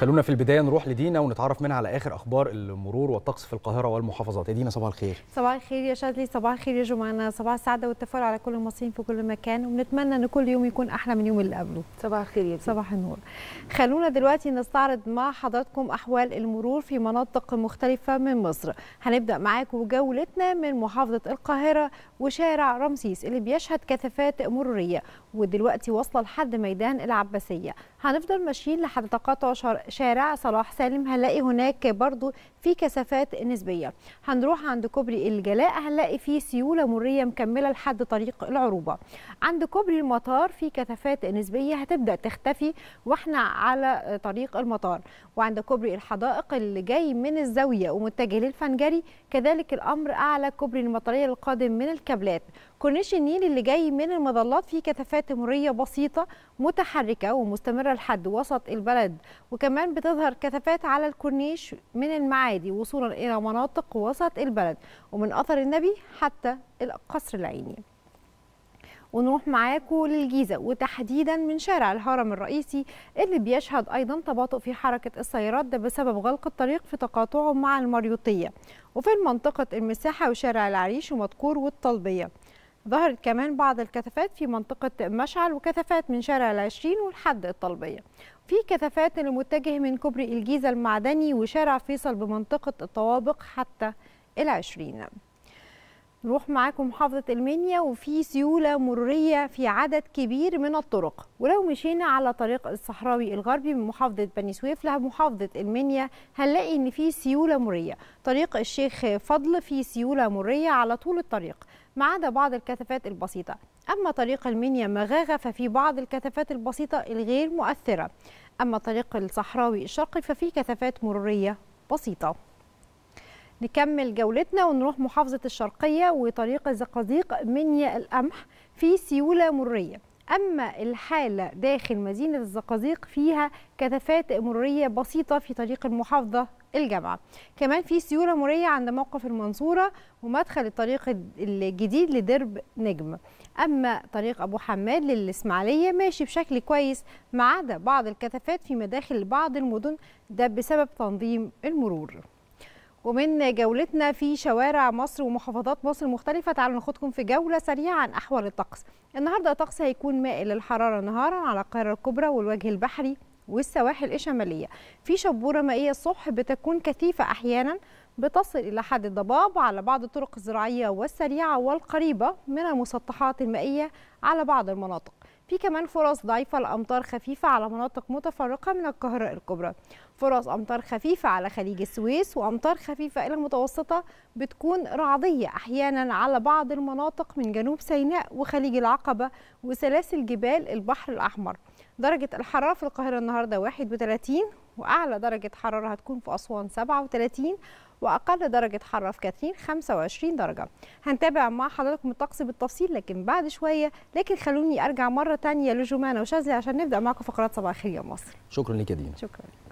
خلونا في البداية نروح لدينا ونتعرف منها على آخر أخبار المرور والطقس في القاهرة والمحافظات. يا دينا صباح الخير. صباح الخير يا شادلي، صباح الخير يا جمانة، صباح السعادة والتفاؤل على كل المصريين في كل مكان، ونتمنى إن كل يوم يكون أحلى من اليوم اللي قبله. صباح الخير يا دينا. صباح النور. خلونا دلوقتي نستعرض مع حضراتكم أحوال المرور في مناطق مختلفة من مصر. هنبدأ معاكم جولتنا من محافظة القاهرة وشارع رمسيس اللي بيشهد كثافات مرورية، ودلوقتي واصلة لحد ميدان العباسية. هنفضل ماشيين لحد تقاطع شارع صلاح سالم، هنلاقي هناك برضو في كثافات نسبية. هنروح عند كوبري الجلاء، هنلاقي فيه سيولة مرورية مكملة لحد طريق العروبة. عند كوبري المطار في كثافات نسبية هتبدأ تختفي واحنا على طريق المطار، وعند كوبري الحدائق اللي جاي من الزاوية ومتجه للفنجري كذلك الأمر. أعلى كوبري المطرية القادم من الكابلات، كورنيش النيل اللي جاي من المظلات فيه كثافات مرورية بسيطة متحركة ومستمرة لحد وسط البلد، وكمان بتظهر كثافات على الكورنيش من المعادي وصولا إلى مناطق وسط البلد، ومن أثر النبي حتى القصر العيني. ونروح معاكم للجيزة، وتحديدا من شارع الهرم الرئيسي اللي بيشهد أيضا تباطؤ في حركة السيارات، ده بسبب غلق الطريق في تقاطعه مع المريوطية. وفي منطقة المساحة وشارع العريش ومدكور والطلبية ظهرت كمان بعض الكثافات في منطقة مشعل، وكثافات من شارع العشرين ولحد الطلبية. في كثافات المتجه من كوبري الجيزة المعدني وشارع فيصل بمنطقة الطوابق حتى العشرين. نروح معاكم محافظة المنيا، وفي سيولة مرورية في عدد كبير من الطرق. ولو مشينا على طريق الصحراوي الغربي من محافظة بني سويف لمحافظة المنيا هنلاقي ان في سيولة مرورية. طريق الشيخ فضل في سيولة مرورية على طول الطريق ما عدا بعض الكثافات البسيطة. أما طريق المنيا مغاغة ففي بعض الكثافات البسيطة الغير مؤثرة. أما طريق الصحراوي الشرقي ففي كثافات مرورية بسيطة. نكمل جولتنا ونروح محافظة الشرقية وطريق الزقازيق منيا القمح في سيولة مرورية. أما الحالة داخل مدينة الزقازيق فيها كثافات مرورية بسيطة في طريق المحافظة الجامعة. كمان في سيولة مرورية عند موقف المنصورة ومدخل الطريق الجديد لدرب نجم. أما طريق أبو حماد للإسماعيلية ماشي بشكل كويس ما عدا بعض الكثافات في مداخل بعض المدن، ده بسبب تنظيم المرور. ومن جولتنا في شوارع مصر ومحافظات مصر مختلفة، تعالوا ناخدكم في جولة سريعة عن أحوال الطقس. النهاردة الطقس هيكون مائل للحرارة نهارا على القاهرة الكبرى والوجه البحري والسواحل الشمالية. في شبورة مائية الصبح بتكون كثيفة أحيانا بتصل إلى حد الضباب على بعض الطرق الزراعية والسريعة والقريبة من المسطحات المائية على بعض المناطق. في كمان فرص ضعيفة لأمطار خفيفة على مناطق متفرقة من القاهرة الكبرى. فرص أمطار خفيفة على خليج السويس وأمطار خفيفة إلى متوسطة بتكون رعدية أحيانا على بعض المناطق من جنوب سيناء وخليج العقبة وسلاسل جبال البحر الأحمر. درجة الحرارة في القاهرة النهاردة 31، وأعلى درجة حرارة هتكون في أسوان 37، وأقل درجة حرارة في كاترين 25 درجة. هنتابع مع حضراتكم الطقس بالتفصيل لكن بعد شوية، لكن خلوني أرجع مرة تانية لجمانة وشاذلي عشان نبدأ معكم فقرات صباح الخير يا مصر. شكرا لك يا دينا. شكرا.